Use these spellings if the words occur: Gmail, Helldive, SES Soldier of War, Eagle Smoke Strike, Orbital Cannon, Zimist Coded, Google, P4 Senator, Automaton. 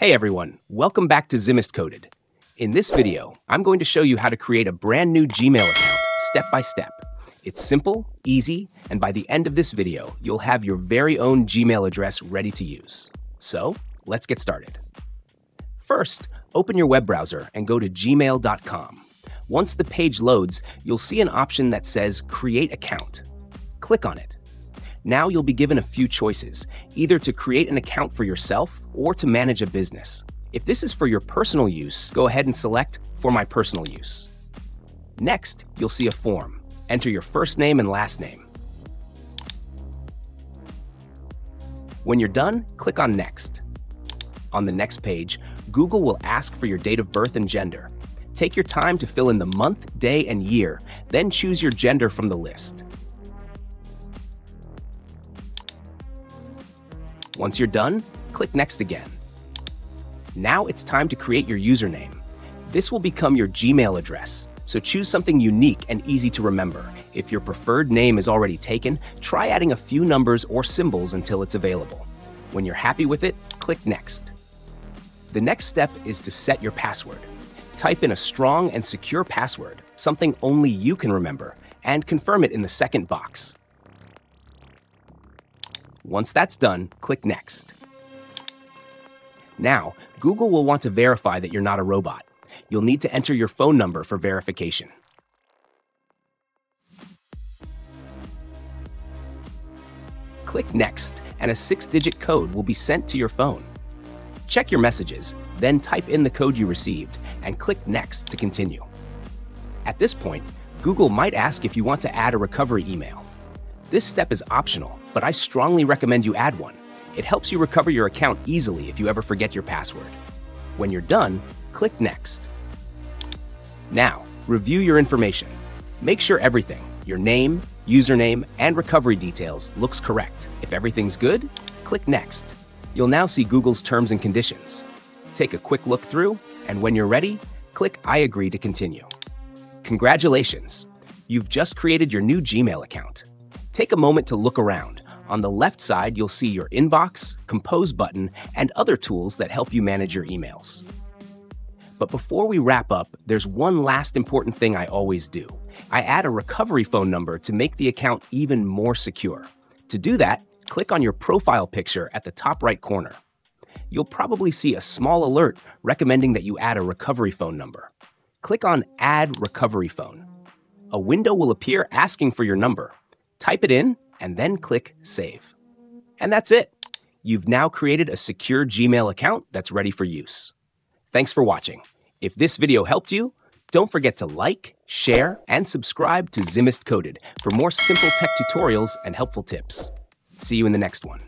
Hey everyone, welcome back to Zimist Coded. In this video, I'm going to show you how to create a brand new Gmail account step by step. It's simple, easy, and by the end of this video, you'll have your very own Gmail address ready to use. So, let's get started. First, open your web browser and go to gmail.com. Once the page loads, you'll see an option that says Create Account. Click on it. Now you'll be given a few choices, either to create an account for yourself or to manage a business. If this is for your personal use, go ahead and select For My Personal Use. Next, you'll see a form. Enter your first name and last name. When you're done, click on Next. On the next page, Google will ask for your date of birth and gender. Take your time to fill in the month, day, and year, then choose your gender from the list. Once you're done, click Next again. Now it's time to create your username. This will become your Gmail address, so choose something unique and easy to remember. If your preferred name is already taken, try adding a few numbers or symbols until it's available. When you're happy with it, click Next. The next step is to set your password. Type in a strong and secure password, something only you can remember, and confirm it in the second box. Once that's done, click Next. Now, Google will want to verify that you're not a robot. You'll need to enter your phone number for verification. Click Next, and a 6-digit code will be sent to your phone. Check your messages, then type in the code you received, and click Next to continue. At this point, Google might ask if you want to add a recovery email. This step is optional, but I strongly recommend you add one. It helps you recover your account easily if you ever forget your password. When you're done, click Next. Now, review your information. Make sure everything, your name, username, and recovery details, looks correct. If everything's good, click Next. You'll now see Google's terms and conditions. Take a quick look through, and when you're ready, click I agree to continue. Congratulations! You've just created your new Gmail account. Take a moment to look around. On the left side, you'll see your inbox, compose button, and other tools that help you manage your emails. But before we wrap up, there's one last important thing I always do. I add a recovery phone number to make the account even more secure. To do that, click on your profile picture at the top right corner. You'll probably see a small alert recommending that you add a recovery phone number. Click on Add Recovery Phone. A window will appear asking for your number. Type it in, and then click Save. And that's it. You've now created a secure Gmail account that's ready for use. Thanks for watching. If this video helped you, don't forget to like, share, and subscribe to Zimist Coded for more simple tech tutorials and helpful tips. See you in the next one.